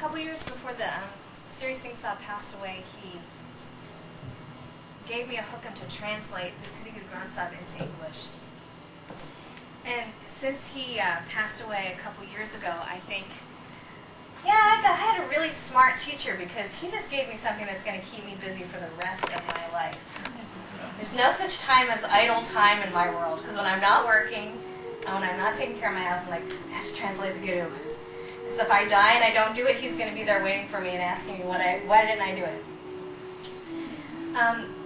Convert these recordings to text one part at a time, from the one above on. a couple years before the Siri Singh Saab passed away, he gave me a hookup to translate the Siri Guru Granth Sahib into English. And since he passed away a couple years ago, I think, yeah, I had a really smart teacher because he just gave me something that's going to keep me busy for the rest of my life. There's no such time as idle time in my world, because when I'm not working, and when I'm not taking care of my house, I'm like, I have to translate the Guru. Because if I die and I don't do it, he's going to be there waiting for me and asking me why didn't I do it.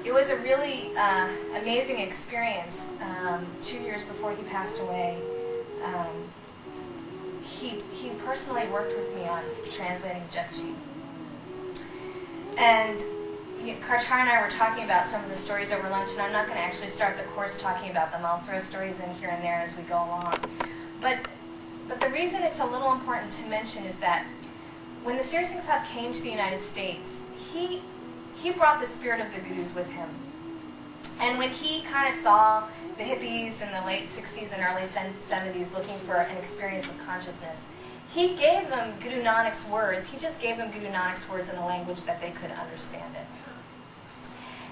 It was a really amazing experience. 2 years before he passed away, he personally worked with me on translating Japji. And Kartar and I were talking about some of the stories over lunch, and I'm not going to actually start the course talking about them. I'll throw stories in here and there as we go along. But the reason it's a little important to mention is that when the Siri Singh Saab came to the United States, he brought the spirit of the Gurus with him. And when he kind of saw the hippies in the late 60s and early 70s looking for an experience of consciousness, he gave them Guru Nanak's words. He just gave them Guru Nanak's words in a language that they could understand it.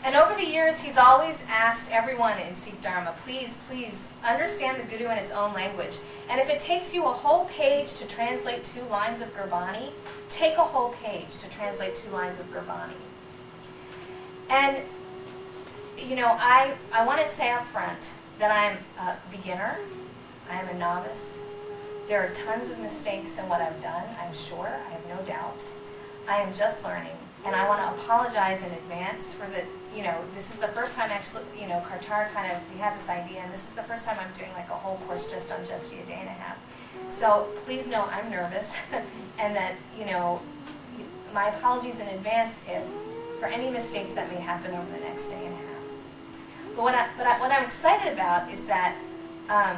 And over the years, he's always asked everyone in Sikh Dharma, please, please, understand the Guru in its own language. And if it takes you a whole page to translate 2 lines of Gurbani, take a whole page to translate 2 lines of Gurbani. And, you know, I want to say up front that I'm a beginner, I'm a novice. There are tons of mistakes in what I've done, I'm sure, I have no doubt. I am just learning, and I want to apologize in advance for the, you know, this is the first time actually, you know, Kartar kind of, we had this idea, and this is the first time I'm doing like a whole course just on Japji, a day and a half. So please know I'm nervous, and that, you know, my apologies in advance if, for any mistakes that may happen over the next day and a half. But what I'm excited about is that I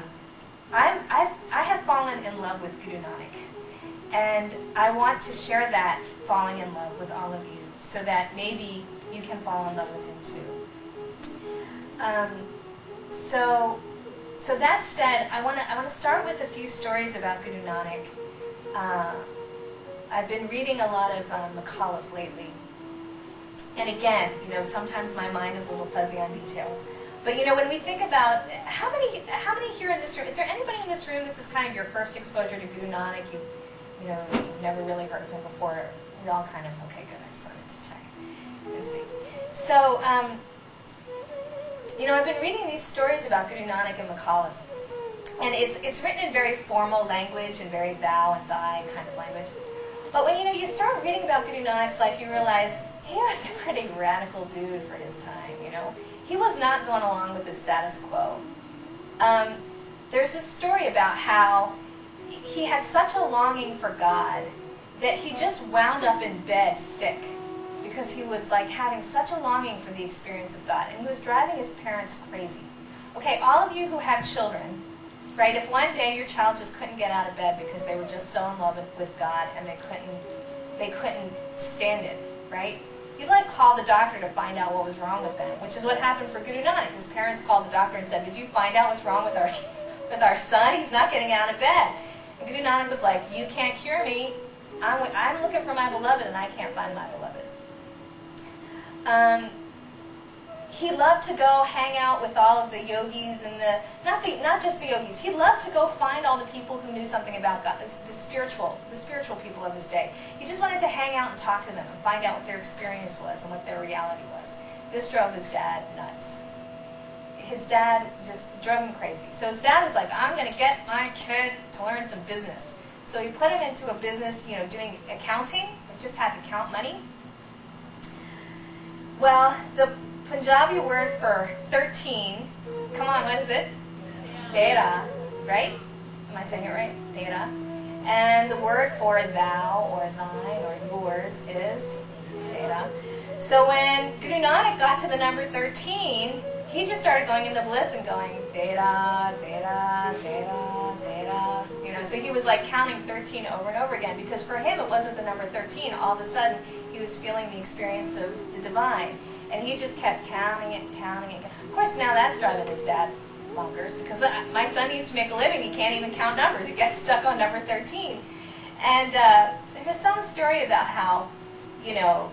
have fallen in love with Guru Nanak, and I want to share that falling in love with all of you, so that maybe you can fall in love with him too. So that said, I want to start with a few stories about Guru Nanak. I've been reading a lot of McAuliffe lately. And again, you know, sometimes my mind is a little fuzzy on details. But you know, when we think about how many here in this room, is there anybody in this room, this is kind of your first exposure to Guru Nanak, you know, you've never really heard of him before, we all kind of, okay, good, I just wanted to check and see. So, you know, I've been reading these stories about Guru Nanak and McAuliffe, and it's written in very formal language and very thou and thy kind of language. But when, you know, you start reading about Guru Nanak's life, you realize, he was a pretty radical dude for his time, you know. He was not going along with the status quo. There's this story about how he had such a longing for God that he just wound up in bed sick because he was like having such a longing for the experience of God, and he was driving his parents crazy. Okay, all of you who have children, right, if one day your child just couldn't get out of bed because they were just so in love with God and they couldn't stand it, right? You'd like call the doctor to find out what was wrong with them, which is what happened for Guru Nanak. His parents called the doctor and said, "Did you find out what's wrong with our son? He's not getting out of bed." And Guru Nanak was like, "You can't cure me. I'm looking for my beloved, and I can't find my beloved." He loved to go hang out with all of the yogis and not just the yogis. He loved to go find all the people who knew something about God, the spiritual people of his day. He just wanted to hang out and talk to them and find out what their experience was and what their reality was. This drove his dad nuts. His dad just drove him crazy. So his dad was like, "I'm going to get my kid to learn some business." So he put him into a business, you know, doing accounting. He just had to count money. Well, the Punjabi word for 13, come on, what is it? Tera, right? Am I saying it right? Tera. And the word for thou or thine or yours is Tera. So when Guru Nanak got to the number 13, he just started going into bliss and going Tera, Tera, Tera, Tera. You know, so he was like counting 13 over and over again, because for him it wasn't the number 13. All of a sudden he was feeling the experience of the divine. And he just kept counting it, counting it. Of course, now that's driving his dad bonkers, because my son needs to make a living. He can't even count numbers. He gets stuck on number 13. And There was some story about how, you know,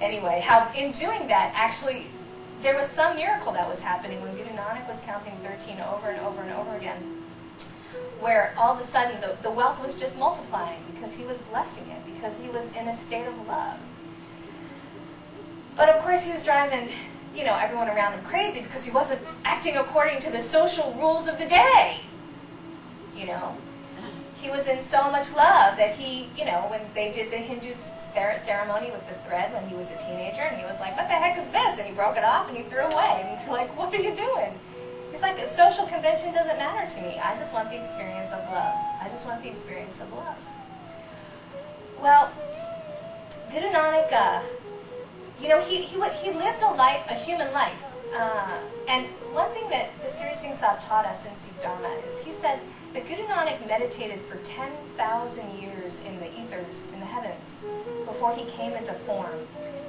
anyway, how in doing that, actually, there was some miracle that was happening when Guru Nanak was counting 13 over and over and over again, where all of a sudden the wealth was just multiplying because he was blessing it, because he was in a state of love. But of course he was driving, you know, everyone around him crazy because he wasn't acting according to the social rules of the day. You know, he was in so much love that he, you know, when they did the Hindu ceremony with the thread when he was a teenager, and he was like, what the heck is this? And he broke it off and he threw it away. And they're like, what are you doing? He's like, a social convention doesn't matter to me. I just want the experience of love. I just want the experience of love. Well, Guru Nanak, you know, he lived a life, a human life. And one thing that the Siri Singh Sahib taught us in Sikh Dharma is he said that Guru Nanak meditated for 10,000 years in the ethers, in the heavens, before he came into form,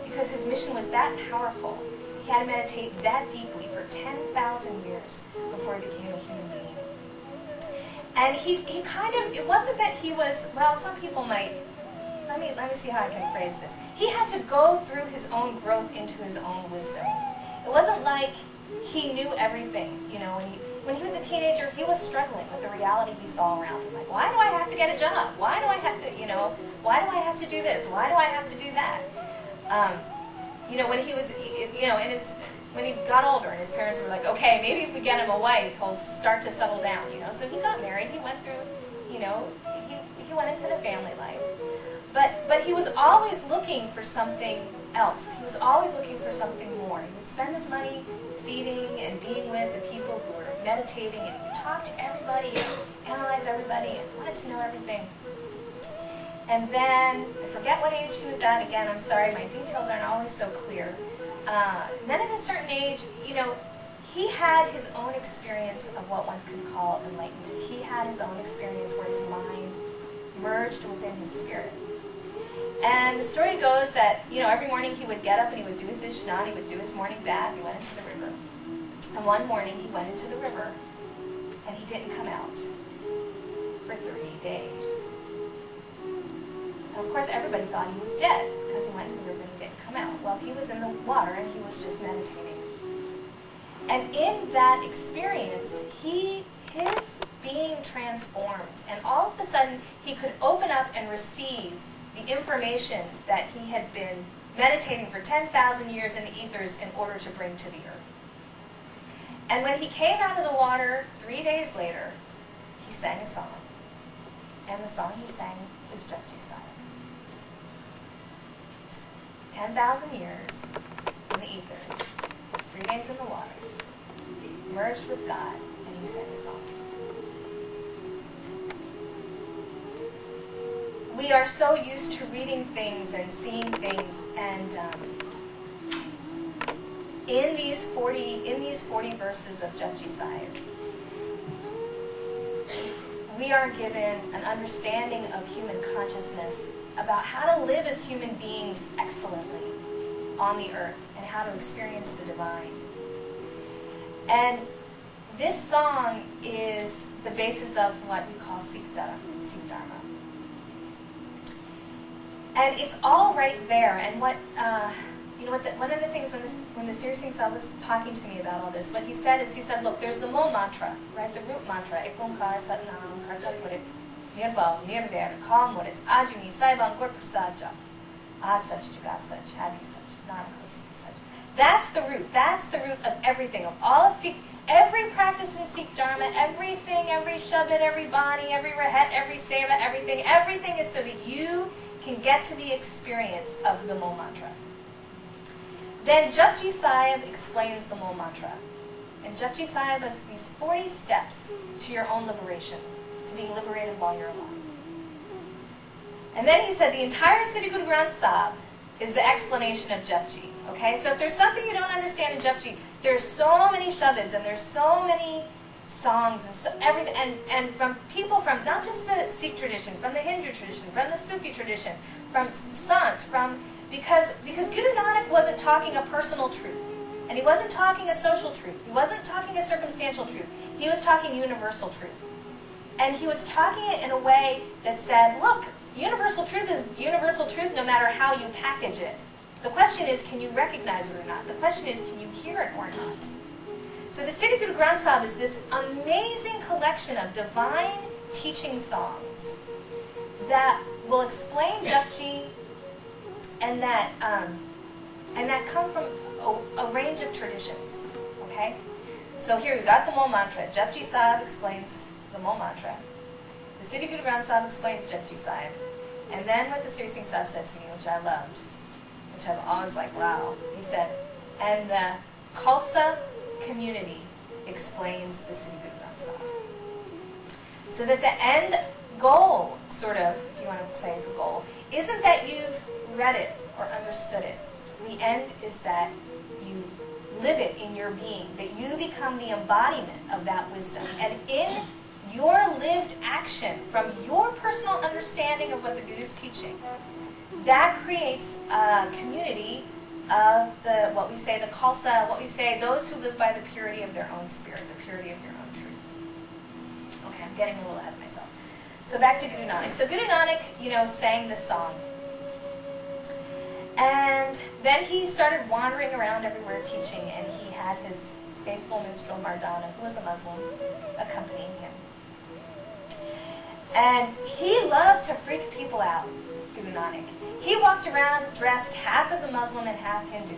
because his mission was that powerful. He had to meditate that deeply for 10,000 years before he became a human being. And he kind of, it wasn't that he was, well, some people might, let me see how I can phrase this. He had to go through his own growth into his own wisdom. It wasn't like he knew everything, you know. When he was a teenager, he was struggling with the reality he saw around him. Like, why do I have to get a job? Why do I have to, you know, why do I have to do this? Why do I have to do that? You know, when he was, you know, when he got older and his parents were like, okay, maybe if we get him a wife, he'll start to settle down, you know. So he got married. He went through, you know, he went into the family life. But he was always looking for something else. He was always looking for something more. He would spend his money feeding and being with the people who were meditating, and he would talk to everybody and analyze everybody and wanted to know everything. And then, I forget what age he was at again, I'm sorry, my details aren't always so clear. Then at a certain age, you know, he had his own experience of what one could call enlightenment. He had his own experience where his mind merged within his spirit. And the story goes that, you know, every morning he would get up and he would do his Ishnaan, he would do his morning bath, he went into the river. And one morning he went into the river and he didn't come out for 30 days. Of course, everybody thought he was dead because he went to the river and he didn't come out. Well, he was in the water and he was just meditating. And in that experience, his being transformed. And all of a sudden, he could open up and receive the information that he had been meditating for 10,000 years in the ethers in order to bring to the earth. And when he came out of the water 3 days later, he sang a song. And the song he sang was Japji Sahib. 10,000 years in the ethers, 3 days in the water, merged with God, and he sang a song. We are so used to reading things and seeing things, and in these 40 verses of Japji Sahib, we are given an understanding of human consciousness about how to live as human beings excellently on the earth and how to experience the divine. And this song is the basis of what we call Sikh Dharma. And it's all right there. And what you know, one of the things when the Siri Singh Sahib was talking to me about all this, what he said is, he said, look, there's the Mool Mantra, right? The root mantra, Ik Onkar Sat Nam Kartar Purit, Nirval, Nirver, Kalm Murit, Ajuni, Saiban, Gur Prasadja, Ad Such, Jagat Such, Habi Such, Nanako Such. That's the root. That's the root of everything, of all of Sikh, every practice in Sikh Dharma, everything, every Shabad, every Bani, every Rahat, every Seva, everything. Everything is so that you can get to the experience of the Mool Mantra. Then Japji Sahib explains the Mool Mantra. And Japji Sahib has these 40 steps to your own liberation, to being liberated while you're alive. And then he said the entire Siri Guru Granth Sahib is the explanation of Japji. Okay? So if there's something you don't understand in Japji, there's so many Shabads and there's so many songs and so everything, and from people from not just the Sikh tradition, from the Hindu tradition, from the Sufi tradition, from Sants, because Guru Nanak wasn't talking a personal truth, and he wasn't talking a social truth, he wasn't talking a circumstantial truth, he was talking universal truth. And he was talking it in a way that said, look, Universal truth no matter how you package it. The question is, can you recognize it or not? The question is, can you hear it or not? So the Siri Guru Granth Sahib is this amazing collection of divine teaching songs that will explain Japji and that come from a range of traditions. Okay? So here we've got the Mool Mantra. Japji Sahib explains the Mool Mantra. The Siri Guru Granth Sahib explains Japji Sahib. And then what the Sri Singh Sahib said to me, which I loved, which I've always like, wow. He said, and the Khalsa community explains the Siri Guru Granth Sahib. So that the end goal, sort of, if you want to say is a goal, isn't that you've read it or understood it. The end is that you live it in your being, that you become the embodiment of that wisdom. And in your lived action, from your personal understanding of what the Guru is teaching, that creates a community of the, what we say, the Khalsa, what we say, those who live by the purity of their own spirit, the purity of their own truth. Okay, I'm getting a little ahead of myself. So back to Guru Nanak. So Guru Nanak, you know, sang this song. And then he started wandering around everywhere teaching, and he had his faithful minstrel Mardana, who was a Muslim, accompanying him. And he loved to freak people out, Guru Nanak. He walked around dressed half as a Muslim and half Hindu.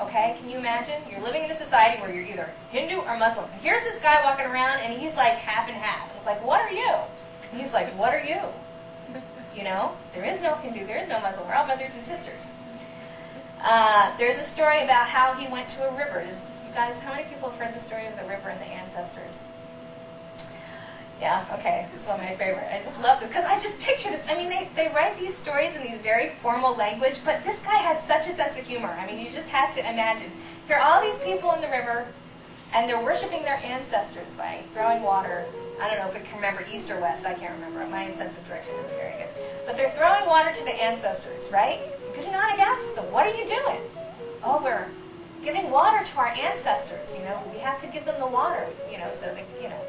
Okay, can you imagine? You're living in a society where you're either Hindu or Muslim. And here's this guy walking around, and he's like half and half. It's like, what are you? And he's like, what are you? You know, there is no Hindu, there is no Muslim. We're all mothers and sisters. There's a story about how he went to a river. You guys, how many people have heard the story of the river and the ancestors? Yeah, okay, this is one of my favorite. I just love this, because I just picture this. I mean, they write these stories in these very formal language, but this guy had such a sense of humor. I mean, you just had to imagine. Here are all these people in the river, and they're worshiping their ancestors by throwing water. I don't know if I can remember east or west, I can't remember. My sense of direction isn't very good. But they're throwing water to the ancestors, right? Guru Nanak asks them, what are you doing? Oh, we're giving water to our ancestors, you know. We have to give them the water, you know, so that, you know.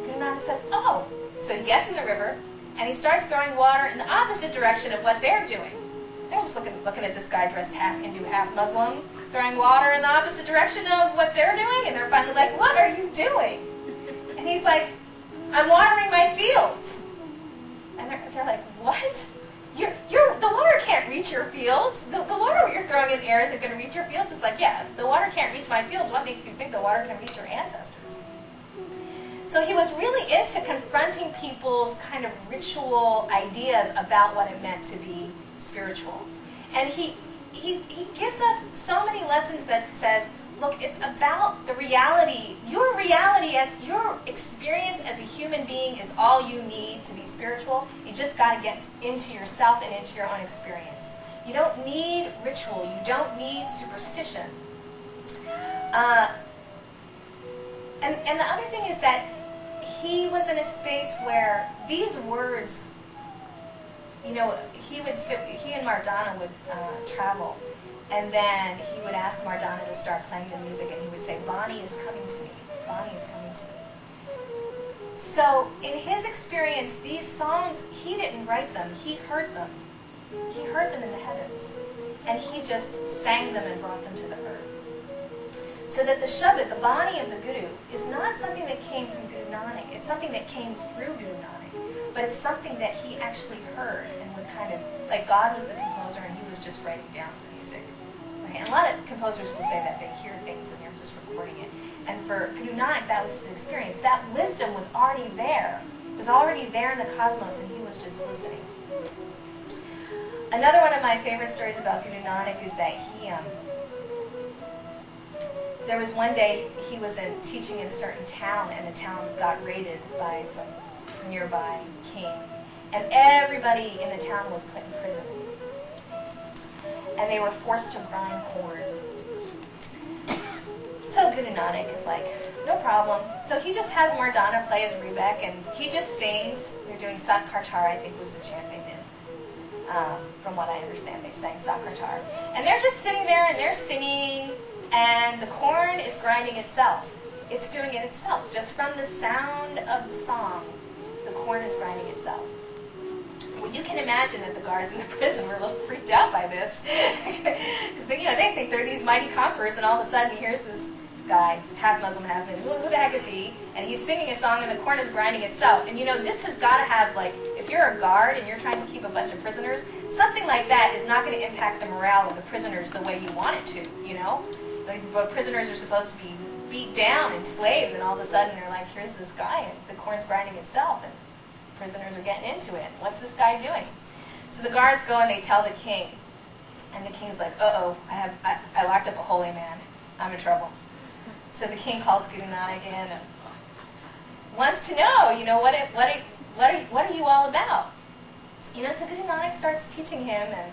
Guru Nanak says, oh. So he gets in the river, and he starts throwing water in the opposite direction of what they're doing. They're just looking at this guy dressed half Hindu, half Muslim, throwing water in the opposite direction of what they're doing, and they're finally like, what are you doing? And he's like, I'm watering my fields. And they're like, what? The water can't reach your fields. The water you're throwing in the air isn't going to reach your fields. It's like, yeah, if the water can't reach my fields, what makes you think the water can reach your ancestors? So he was really into confronting people's kind of ritual ideas about what it meant to be spiritual. And he gives us so many lessons that says, look, it's about the reality. Your reality, as your experience as a human being, is all you need to be spiritual. You just got to get into yourself and into your own experience. You don't need ritual. You don't need superstition. And the other thing is that he was in a space where these words, you know, he and Mardana would travel. And then he would ask Mardana to start playing the music, and he would say, Bonnie is coming to me. Bonnie is coming to me. So in his experience, these songs, he didn't write them. He heard them. He heard them in the heavens. And he just sang them and brought them to the earth. So that the Shabad, the Bonnie of the Guru, is not something that came from Guru Nanak. It's something that came through Guru Nanak. But it's something that he actually heard and would kind of, like God was the composer and he was just writing down. And a lot of composers will say that they hear things and they're just recording it. And for Guru Nanak, that was his experience. That wisdom was already there. It was already there in the cosmos, and he was just listening. Another one of my favorite stories about Guru Nanak is that he, there was one day he was teaching in a certain town, and the town got raided by some nearby king. And everybody in the town was put in prison. And they were forced to grind corn. So Guru Nanak is like, no problem. So he just has Mardana play his Rebek, and he just sings. They're doing sakkar tar, I think was the chant they did. From what I understand, they sang sakkar tar. And they're just sitting there, and they're singing, and the corn is grinding itself. It's doing it itself. Just from the sound of the song, the corn is grinding itself. You can imagine that the guards in the prison were a little freaked out by this. They think they're these mighty conquerors, and all of a sudden here's this guy, half Muslim, half Hindu, who the heck is he? And he's singing a song and the corn is grinding itself. And this has got to have, like, if you're a guard and you're trying to keep a bunch of prisoners, something like that is not going to impact the morale of the prisoners the way you want it to, Like, but prisoners are supposed to be beat down and slaves, and all of a sudden they're like, here's this guy, and the corn's grinding itself, and prisoners are getting into it. What's this guy doing? So the guards go and they tell the king, and the king's like, uh-oh, I locked up a holy man. I'm in trouble. So the king calls Guru Nanak in and wants to know, what are you all about? So Guru Nanak starts teaching him, and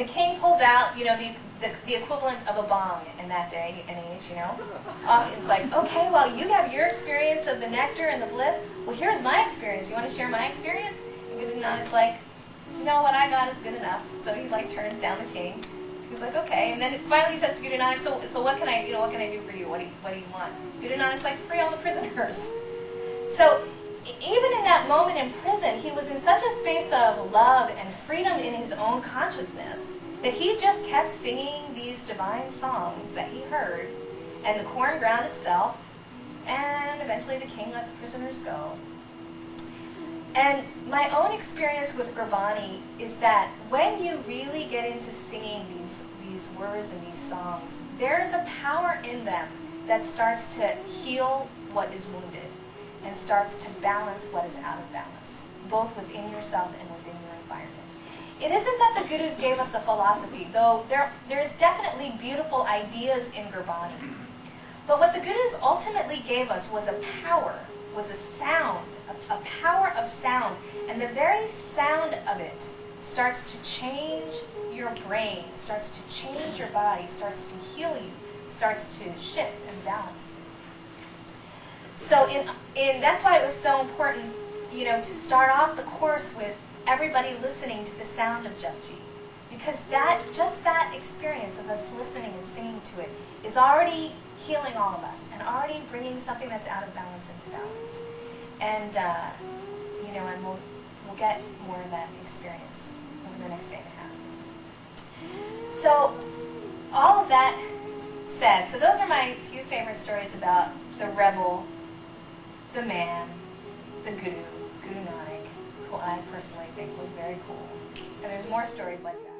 the king pulls out, the equivalent of a bong in that day and age, It's like, okay, well, you have your experience of the nectar and the bliss. Well, here's my experience. You want to share my experience? And Guru Nanak's like, no, what I got is good enough. So he, like, turns down the king. He's like, okay. And then finally he says to Guru Nanak, so what can I, what can I do for you? What do you want? Guru Nanak's like, free all the prisoners. So even in that moment in prison, he was in such a space of love and freedom in his own consciousness that he just kept singing these divine songs that he heard, and the corn ground itself, and eventually the king let the prisoners go. And my own experience with Gurbani is that when you really get into singing these words and these songs, there's a power in them that starts to heal what is wounded and starts to balance what is out of balance, both within yourself and within your environment. It isn't that the Gurus gave us a philosophy, though there's definitely beautiful ideas in Gurbani. But what the Gurus ultimately gave us was a power, was a sound, a power of sound. And the very sound of it starts to change your brain, starts to change your body, starts to heal you, starts to shift and balance you. So that's why it was so important, to start off the course with everybody listening to the sound of Japji, because just that experience of us listening and singing to it is already healing all of us and already bringing something that's out of balance into balance. And and we'll get more of that experience over the next day and a half. So all of that said, so those are my few favorite stories about the rebel, the man, the Guru Nanak, who I personally think was very cool. And there's more stories like that.